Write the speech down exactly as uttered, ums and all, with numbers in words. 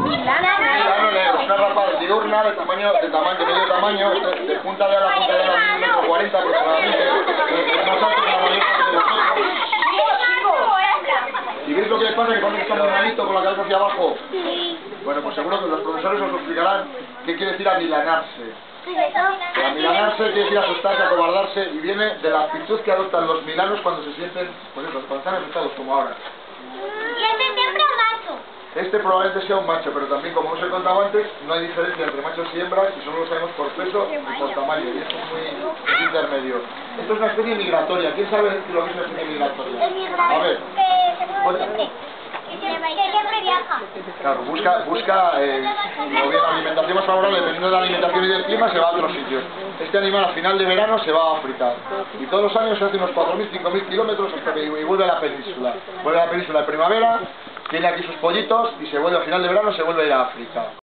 Es una larva diurna de tamaño, de tamaño, de medio tamaño, de, de punta de la punta de la uno cuarenta aproximadamente, más alto que la mayoría de nosotros. ¿Y veis lo que les pasa? Que parece que están normalito con la cabeza hacia abajo. Bueno, pues seguro que los profesores os explicarán qué quiere decir amilanarse. Amilanarse quiere decir asustarse, acobardarse, y viene de la actitud que adoptan los milanos cuando se sienten, pues eso, cuando están asustados como ahora. Este probablemente sea un macho, pero también, como os he contado antes, no hay diferencia entre machos y hembras y solo lo sabemos por peso y por tamaño, y esto es muy es intermedio. Esto es una especie migratoria. ¿Quién sabe decir lo que es una especie migratoria? A ver. Que siempre viaja. Claro, busca, busca eh, la alimentación más favorable, dependiendo de la alimentación y del clima, se va a otros sitios. Este animal a final de verano se va a África. Y todos los años se hace unos cuatro mil, cinco mil kilómetros hasta que y vuelve a la península. Vuelve a la península en primavera, tiene aquí sus pollitos y se vuelve a final de verano, se vuelve a ir a África.